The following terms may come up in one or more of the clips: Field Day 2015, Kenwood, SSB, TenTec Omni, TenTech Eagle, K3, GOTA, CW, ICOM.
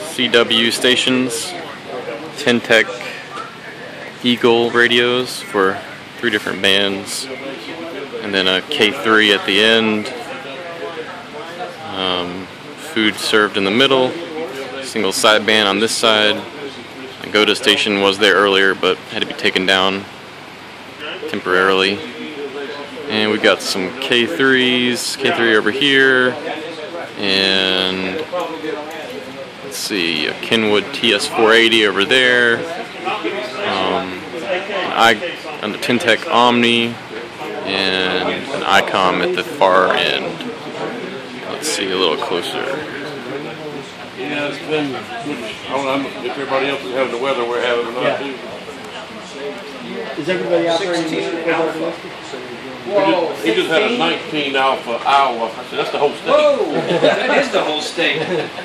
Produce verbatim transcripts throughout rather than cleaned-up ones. C W stations, TenTech Eagle radios for three different bands, and then a K three at the end, um, food served in the middle, single sideband on this side. The GOTA station was there earlier but had to be taken down temporarily. And we've got some K threes, K three over here, and let's see, a Kenwood T S four eighty over there, um, and the TenTec Omni, and an ICOM at the far end. Let's see a little closer. Yeah, it's been, I don't know if everybody else is having the weather we're having or not, yeah. Too. Is everybody out there in the Whoa, he just, he just had a nineteen alpha hour. I said, that's the whole state. Whoa, that is the whole state. Whiskey four,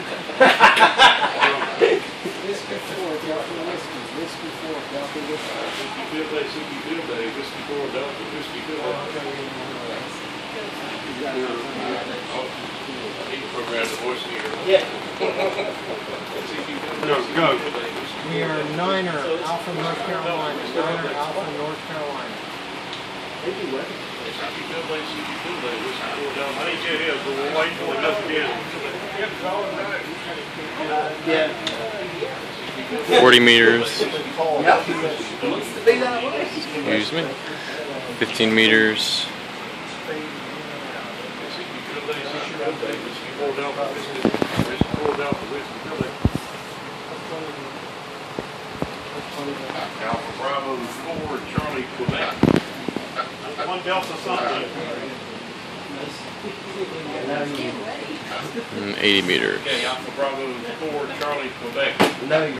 Delta whiskey. Whiskey four, Delta whiskey. Whiskey field day, whiskey field day. Whiskey four, Delta whiskey field day. I need to program the voice here. Yeah. Go, go. We are Niner Alpha North Carolina. Niner Alpha North Carolina. forty meters, excuse me, fifteen meters, Alpha Bravo four Charlie Quebec. One Delta something. eighty meters. Okay, Alpha Bravo four Charlie Quebec.